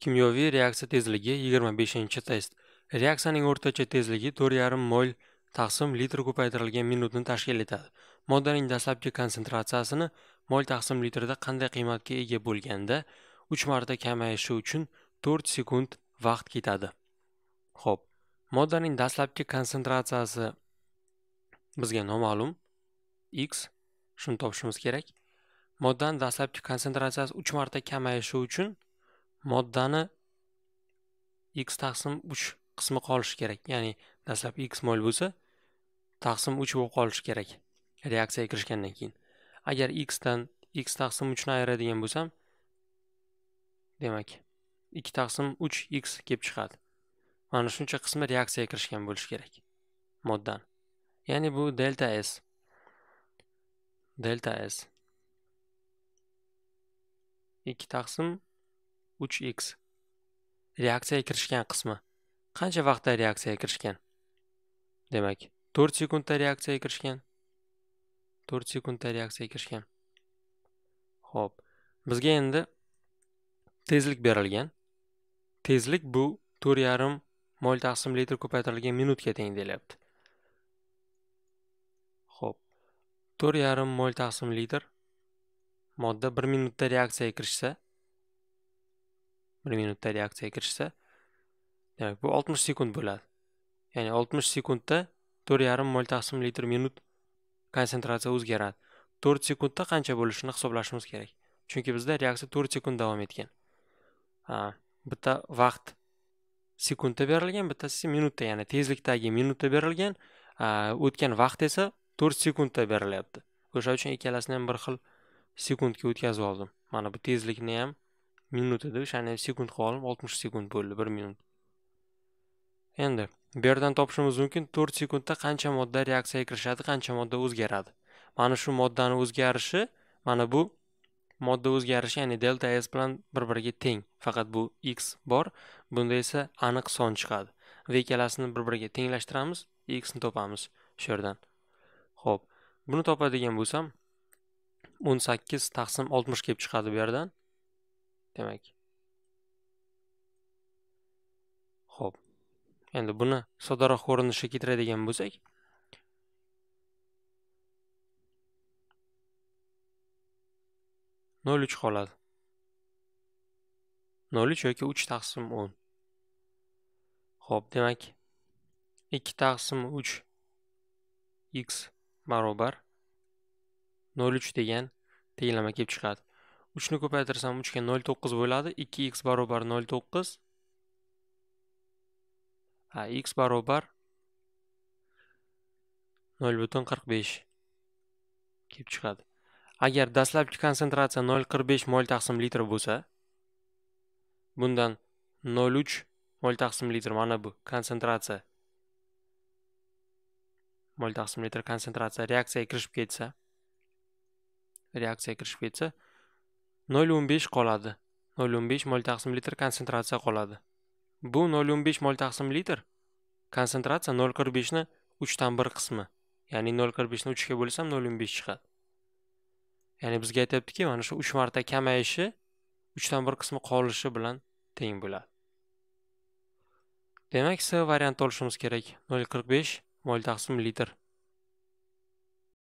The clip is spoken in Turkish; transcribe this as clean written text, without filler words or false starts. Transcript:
Kimyoviy reaksiya tezligi 25-test. Reaksiyaning o'rtacha tezligi 4,5 mol taqsim litr ko'paytirilgan minutni tashkil etadi. Moddaning dastlabki konsentratsiyasini mol taqsim litrda qanday qiymatga ega bo'lganda 3 marta kamayishi uchun 4 sekund vaqt ketadi. Xo'p, moddaning dastlabki konsentratsiyasi bizga noma'lum. X shuni topishimiz kerak. Moddaning dastlabki konsentratsiyasi 3 marta kamayishi uchun moddani x taqsim 3 qismi qolishi kerak. Ya'ni dastlab x mol bo'lsa, taqsim 3 bo'lib qolishi kerak reaksiyaga kirishgandan keyin. Agar x dan x taqsim 3 ni ayiradigan bo'lsam, demak 2 taqsim 3 x kelib chiqadi. Mana shuncha qismi reaksiyaga kirishgan bo'lishi kerak moddan. Ya'ni bu delta S. Delta S 2 taqsim 3x reaksiyaga kirishgan qismi. Qancha vaqtda reaksiyaga kirishgan? Demak, 4 sekundda reaksiyaga kirishgan. 4 sekundda reaksiyaga kirishgan. Xo'p, bizga endi tezlik berilgan. Tezlik bu 4,5 mol taqsim litr ko'paytirilgan minutga teng deyapti. Xo'p, 4,5 mol taqsim litr modda 1 minutda reaksiyaga kirishsa, 1 minutda reaksiyaga kirishsa, demak bu 60 sekund bo'ladi. Ya'ni 60 sekundda 4,5 mol taqsim litr minut konsentratsiya o'zgaradi. 4 sekundda qancha bo'lishini hisoblashimiz kerak. Chunki bizda reaksiya 4 sekund davom etgan. Bitta vaqt sekundda berilgan, bittasi minutda, ya'ni tezlikdagi minutda berilgan, o'tgan vaqt esa 4 sekundda berilyapti. O'sha uchun ikkalasini ham bir xil sekundga o'tkazib oldim. Mana bu tezlikni ham minut edi, o'shani sekund qilib 60 sekund bo'ldi 1 minut. Endi bu yerdan topishimiz mumkin 4 sekundda qancha modda reaksiyaga kirishadi, qancha modda o'zgaradi. Mana shu moddaning o'zgarishi, mana bu modda o'zgarishi, ya'ni delta S bilan bir-biriga teng. Faqat bu x bor, bunda esa aniq son chiqadi. Va ikkalasini bir-biriga tenglashtiramiz, x ni topamiz shu yerdan. Xo'p, buni topadigan bo'lsam 18 taqsim 60 kelib chiqadi bu yerdan. Demek. Xo'p. Endi buni soddaroq ko'rinishga keltiradigan bo'lsak, nol uch qoladi. 0,3 yoki 3 taqsim 10. Xo'p, demak 2 taqsim 3 x barobar 0,3 degan tenglama kelib chiqadi. 3 ni ko'paytirsam 3 ga 0,9 bo'ladi. 2x barobar 0,9. X barobar 0,45 kelib chiqadi. Agar dastlabki konsentratsiya 0,45 mol taqsim litr bo'lsa, bundan 0,3 mol taqsim litr, mana bu konsentratsiya mol taqsim litr konsentratsiya reaksiyaga kirishib ketsa 0,15 qoladi. 0,15 mol taqsim litr konsentratsiya qoladi. Bu 0,15 mol taqsim litr konsentratsiya 0,45 ni 3 dan 1 qismi. Ya'ni 0,45 ni 3 ga bo'lsam 0,15 chiqadi. Ya'ni bizga aytayaptiki, mana shu 3 marta kamayishi 3 dan 1 qismi qolishi bilan teng bo'ladi. Demak, C variantni olishimiz kerak. 0,45 mol taqsim litr.